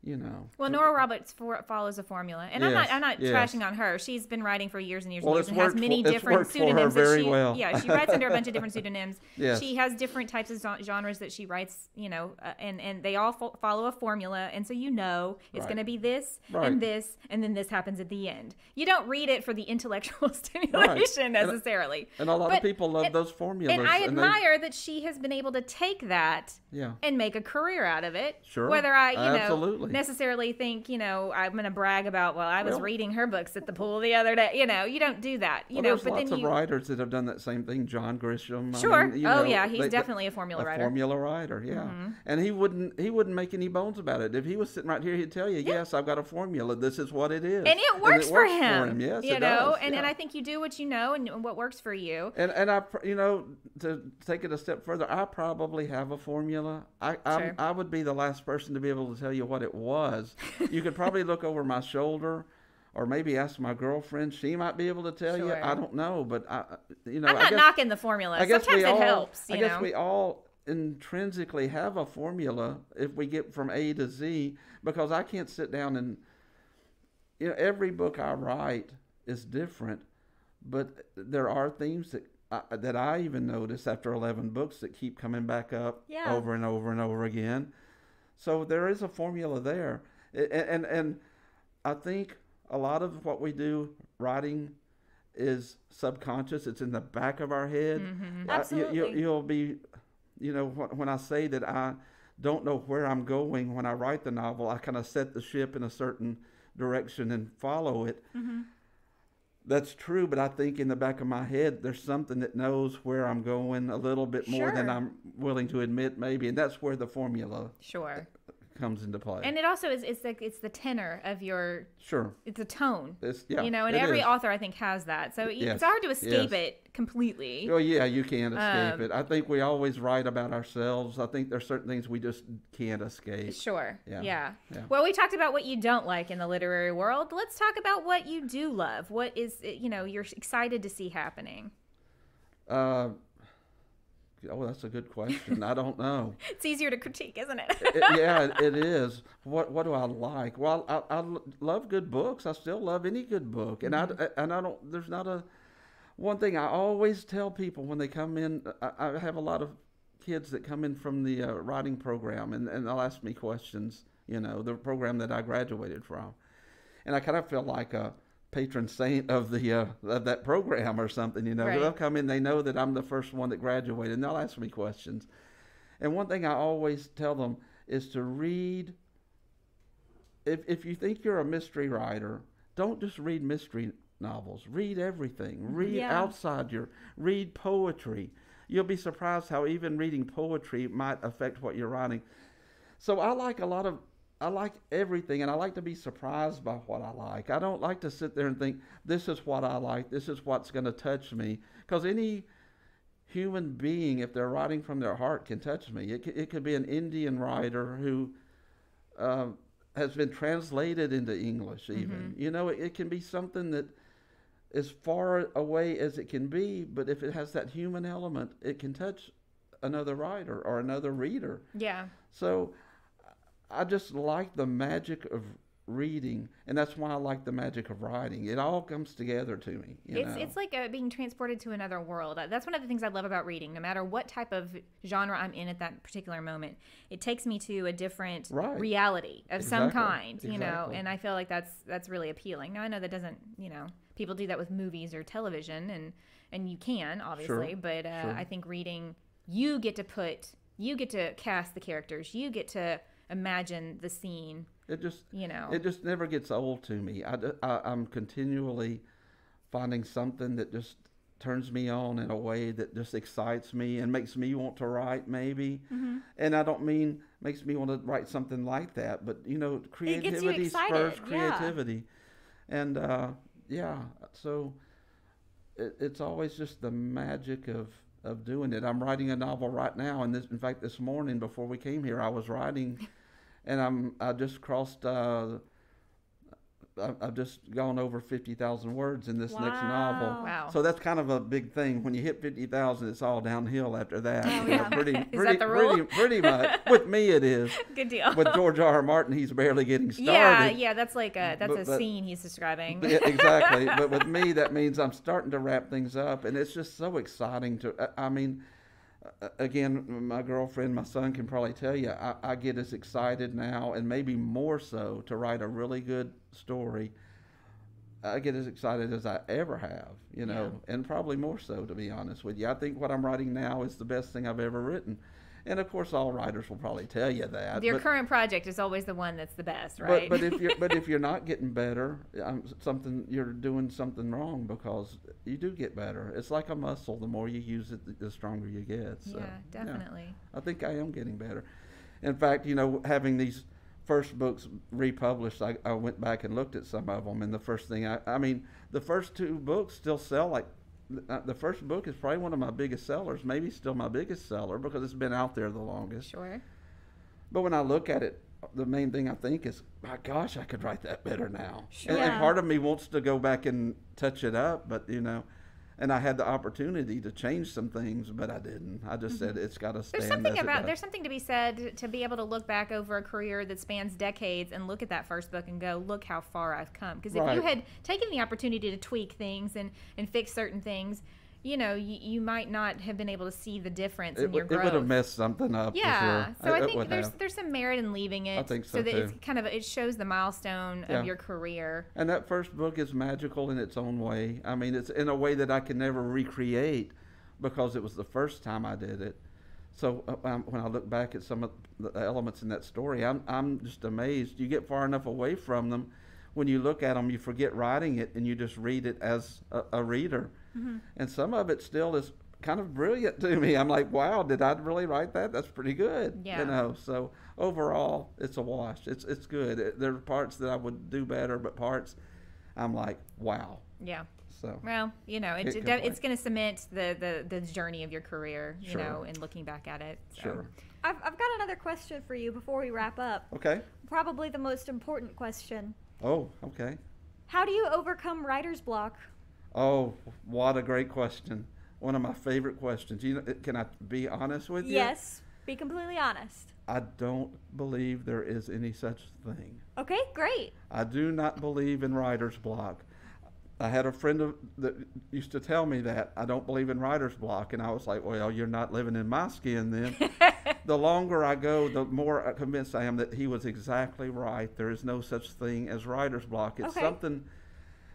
You know. Well, Nora Roberts for, follows a formula, and yes, I'm not. I'm not yes. trashing on her. She's been writing for years and years well, and years, and has many for, different pseudonyms. That she, well. Yeah, she writes under a bunch of different pseudonyms. Yes. She has different types of genres that she writes. You know, uh, and and they all fo follow a formula, and so you know it's right. going to be this right. and this, and then this happens at the end. You don't read it for the intellectual stimulation right. necessarily. And, and a lot but, of people love and, those formulas. And I and admire they, that she has been able to take that yeah. and make a career out of it. Sure. Whether I, you know, absolutely. necessarily think, you know, I'm going to brag about, well, I was well, reading her books at the pool the other day. You know, you don't do that. You well, know, there's but lots then of you... writers that have done that same thing. John Grisham. Sure. I mean, you oh know, yeah, he's they, definitely a formula a writer. A formula writer, yeah. Mm-hmm. And he wouldn't he wouldn't make any bones about it. If he was sitting right here, he'd tell you, yeah. yes, I've got a formula. This is what it is. And it works, and it works for, him. for him. Yes, you it know, does. and yeah. and I think you do what you know and what works for you. And and I, you know, to take it a step further, I probably have a formula. I sure. I would be the last person to be able to tell you what it was. You could probably look over my shoulder, or maybe ask my girlfriend. She might be able to tell sure. you. I don't know, but I, you know, I'm not I guess, knocking the formula. I guess Sometimes it all, helps. You I guess know? we all intrinsically have a formula if we get from A to Z, because I can't sit down and, you know, every book I write is different, but there are themes that I, that I even notice after eleven books that keep coming back up yeah. over and over and over again. So there is a formula there. And, and and I think a lot of what we do writing is subconscious. It's in the back of our head. Mm-hmm. Absolutely. I, you, you'll be, you know, when I say that I don't know where I'm going when I write the novel, I kind of set the ship in a certain direction and follow it. Mm-hmm. That's true, but I think in the back of my head, there's something that knows where I'm going a little bit more sure. than I'm willing to admit, maybe, and that's where the formula sure comes into play. And it also is it's like it's the tenor of your sure it's a tone, it's, yeah, you know, and every is. author I think has that, so yes. it's hard to escape yes. it completely. Oh yeah, you can't escape um, it. I think we always write about ourselves. I think there's certain things we just can't escape. Sure. Yeah. Yeah. yeah. Well, we talked about what you don't like in the literary world. Let's talk about what you do love. What is, you know, you're excited to see happening? Uh, oh, that's a good question. I don't know. It's easier to critique, isn't it? it yeah, it is. What What do I like? Well, I, I love good books. I still love any good book, and mm-hmm. I and I don't. There's not a One thing I always tell people when they come in, I, I have a lot of kids that come in from the uh, writing program, and, and they'll ask me questions, you know, the program that I graduated from. And I kind of feel like a patron saint of the uh, of that program or something, you know. Right. They'll come in, they know that I'm the first one that graduated, and they'll ask me questions. And one thing I always tell them is to read. If, if you think you're a mystery writer, don't just read mystery novels. Read everything. Read yeah. outside your, read poetry. You'll be surprised how even reading poetry might affect what you're writing. So I like a lot of, I like everything, and I like to be surprised by what I like. I don't like to sit there and think, this is what I like, this is what's going to touch me. Because any human being, if they're writing from their heart, can touch me. It, it could be an Indian writer who, uh, has been translated into English even. Mm-hmm. You know, it, it can be something that as far away as it can be, but if it has that human element, it can touch another writer or another reader. Yeah. So I just like the magic of reading, and that's why I like the magic of writing. It all comes together to me. You it's, know? it's like a, being transported to another world. That's one of the things I love about reading. No matter what type of genre I'm in at that particular moment, it takes me to a different right. reality of exactly. some kind, you exactly. know, and I feel like that's that's really appealing. Now, I know that doesn't, you know, people do that with movies or television, and, and you can, obviously, sure. but uh, sure. I think reading, you get to put, you get to cast the characters, you get to imagine the scene. It just, you know, it just never gets old to me. I, I, I'm continually finding something that just turns me on in a way that just excites me and makes me want to write, maybe. Mm-hmm. And I don't mean makes me want to write something like that, but, you know, creativity spurs creativity. Yeah. And, uh, yeah, so it, it's always just the magic of, of doing it. I'm writing a novel right now, and this, in fact, this morning before we came here, I was writing... And I'm, I just crossed, uh, I, I've just gone over fifty thousand words in this wow. next novel. Wow. So that's kind of a big thing. When you hit fifty thousand, it's all downhill after that. Oh, yeah. pretty, pretty, is that the rule? Pretty, pretty much. With me, it is. Good deal. With George R R. Martin, he's barely getting started. Yeah, yeah, that's like a, that's but, a but, scene he's describing. Yeah, exactly. But with me, that means I'm starting to wrap things up. And it's just so exciting to, I, I mean... Again, my girlfriend, my son can probably tell you, I, I get as excited now, and maybe more so, to write a really good story. I get as excited as I ever have, you know, yeah. and probably more so, to be honest with you. I think what I'm writing now is the best thing I've ever written. And of course, all writers will probably tell you that. Your but, current project is always the one that's the best, right? But, but if you're but if you're not getting better, um, something you're doing something wrong, because you do get better. It's like a muscle; the more you use it, the stronger you get. So, yeah, definitely. Yeah, I think I am getting better. In fact, you know, having these first books republished, I, I went back and looked at some of them, and the first thing I, I mean, the first two books still sell like. The first book is probably one of my biggest sellers, maybe still my biggest seller, because it's been out there the longest. Sure. But when I look at it, the main thing I think is, my gosh, I could write that better now. Sure. And, and part of me wants to go back and touch it up, but, you know, and I had the opportunity to change some things, but I didn't. I just mm-hmm. said, it's got to stand. There's something, as about, it there's something to be said to be able to look back over a career that spans decades and look at that first book and go, look how far I've come. Because right. if you had taken the opportunity to tweak things and, and fix certain things, you know, you, you might not have been able to see the difference it in your w- growth. It would have messed something up. Yeah. Sure. So it, I think there's have. there's some merit in leaving it. I think so, so that too. It's kind of, it shows the milestone yeah. of your career. And that first book is magical in its own way. I mean, it's in a way that I can never recreate, because it was the first time I did it. So um, when I look back at some of the elements in that story, I'm I'm just amazed. You get far enough away from them, when you look at them, you forget writing it, and you just read it as a, a reader. Mm-hmm. And some of it still is kind of brilliant to me. I'm like, wow, did I really write that? That's pretty good. Yeah. You know, so overall, it's a wash. It's it's good. It, there are parts that I would do better, but parts I'm like, wow. Yeah. So well, you know, it, it it's going to cement the, the, the journey of your career, you sure. know, and looking back at it. So. Sure. I've I've got another question for you before we wrap up. Okay. Probably the most important question. Oh, okay. How do you overcome writer's block? Oh, what a great question. One of my favorite questions. You know, can I be honest with you? Yes, be completely honest. I don't believe there is any such thing. Okay, great. I do not believe in writer's block. I had a friend of, that used to tell me that. I don't believe in writer's block. And I was like, well, you're not living in my skin then. The longer I go, the more convinced I am that he was exactly right. There is no such thing as writer's block. It's okay. something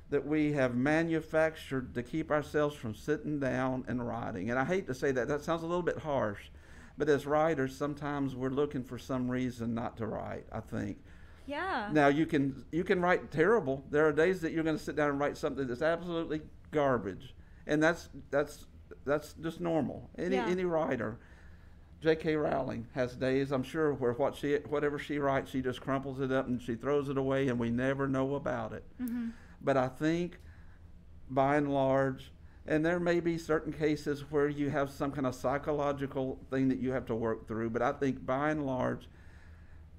that we have manufactured to keep ourselves from sitting down and writing. And I hate to say that. That sounds a little bit harsh. But as writers, sometimes we're looking for some reason not to write, I think. Yeah. Now, you can you can write terrible. There are days that you're going to sit down and write something that's absolutely garbage. And that's that's that's just normal. Any yeah. any writer. J K. Rowling has days, I'm sure, where what she whatever she writes, she just crumples it up and she throws it away, and we never know about it. Mm-hmm. But I think, by and large, and there may be certain cases where you have some kind of psychological thing that you have to work through, but I think, by and large,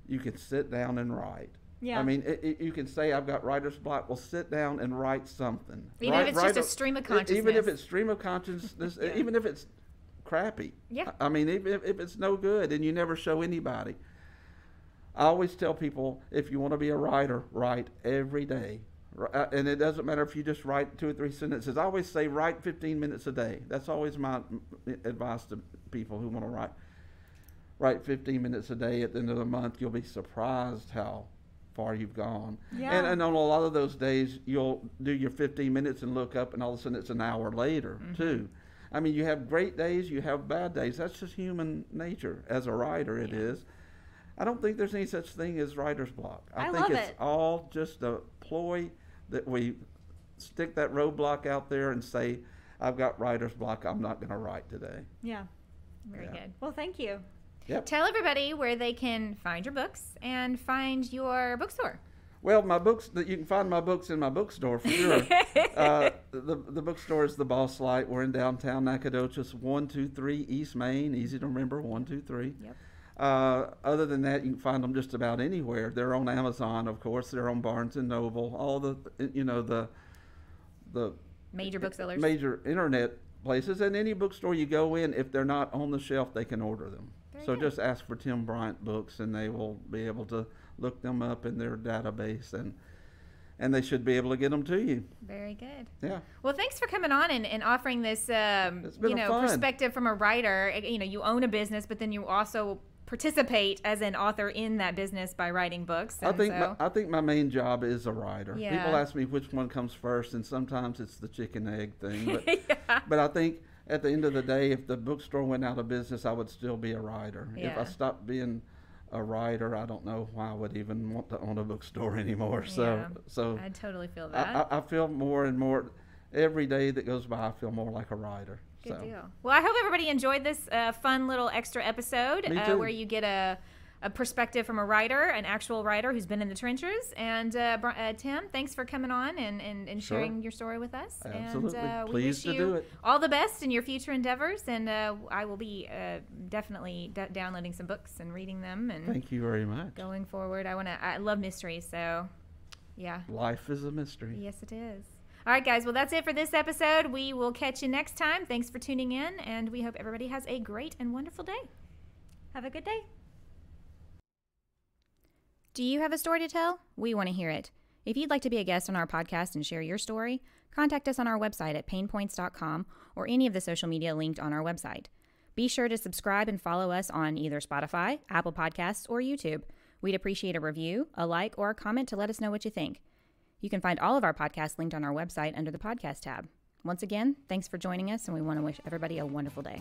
you can sit down and write. Yeah. I mean, it, it, you can say, I've got writer's block. Well, sit down and write something. Even write, if it's just a, a stream of consciousness. Even if it's stream of consciousness, yeah. even if it's crappy. Yeah. I mean, even if, if it's no good and you never show anybody. I always tell people, if you want to be a writer, write every day. And it doesn't matter if you just write two or three sentences. I always say write fifteen minutes a day. That's always my advice to people who want to write. Write fifteen minutes a day. At the end of the month, you'll be surprised how far you've gone. Yeah. And, and on a lot of those days, you'll do your fifteen minutes and look up, and all of a sudden it's an hour later, mm-hmm. too. I mean, you have great days, you have bad days. That's just human nature. As a writer, it yeah. is. I don't think there's any such thing as writer's block. I, I think it's it. all just a ploy that we stick that roadblock out there and say, I've got writer's block, I'm not going to write today. Yeah, very yeah. good. Well, thank you. Yep. Tell everybody where they can find your books and find your bookstore. Well, my books, you can find my books in my bookstore for sure. uh, the, the bookstore is The Boss Light. We're in downtown Nacogdoches, one two three East Main. Easy to remember, one two three. Yep. Uh, other than that, you can find them just about anywhere. They're on Amazon, of course. They're on Barnes and Noble. All the, you know, the the major booksellers, major internet places, and any bookstore you go in, if they're not on the shelf, they can order them. Very so good. Just ask for Tim Bryant books, and they will be able to look them up in their database, and and they should be able to get them to you. Very good. Yeah. Well, thanks for coming on and, and offering this, um, you know, fun. perspective from a writer. You know, you own a business, but then you also participate as an author in that business by writing books. I think so. my, I think my main job is a writer. Yeah. People ask me which one comes first, and sometimes it's the chicken egg thing. But, yeah. but I think at the end of the day, if the bookstore went out of business, I would still be a writer. Yeah. If I stopped being a writer, I don't know why I would even want to own a bookstore anymore. So, yeah, so I totally feel that. I, I feel more and more every day that goes by. I feel more like a writer. Good so. deal. Well, I hope everybody enjoyed this uh, fun little extra episode uh, where you get a. a perspective from a writer, an actual writer who's been in the trenches. And uh, uh, Tim, thanks for coming on and, and, and sharing sure. your story with us. Absolutely. And uh, we Pleased wish to you do it. all the best in your future endeavors. And uh, I will be uh, definitely d downloading some books and reading them. And thank you very much. Going forward, I want to. I love mysteries, so yeah. Life is a mystery. Yes, it is. All right, guys. Well, that's it for this episode. We will catch you next time. Thanks for tuning in, and we hope everybody has a great and wonderful day. Have a good day. Do you have a story to tell? We want to hear it. If you'd like to be a guest on our podcast and share your story, contact us on our website at payne points dot com or any of the social media linked on our website. Be sure to subscribe and follow us on either Spotify, Apple Podcasts, or YouTube. We'd appreciate a review, a like, or a comment to let us know what you think. You can find all of our podcasts linked on our website under the podcast tab. Once again, thanks for joining us, and we want to wish everybody a wonderful day.